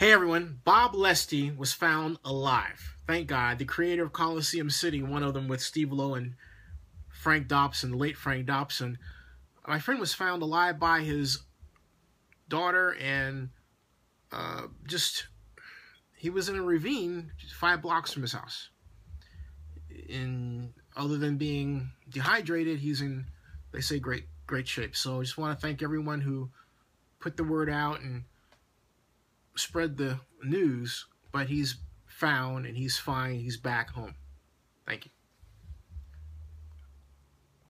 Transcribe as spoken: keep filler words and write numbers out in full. Hey everyone, Bob Leste was found alive. Thank God. The creator of Coliseum City, one of them with Steve Lowe and Frank Dobson, the late Frank Dobson. My friend was found alive by his daughter, and uh, just, he was in a ravine five blocks from his house. And other than being dehydrated, he's in, they say, great, great shape. So I just want to thank everyone who put the word out and spread the news, but he's found and he's fine. He's back home. Thank you.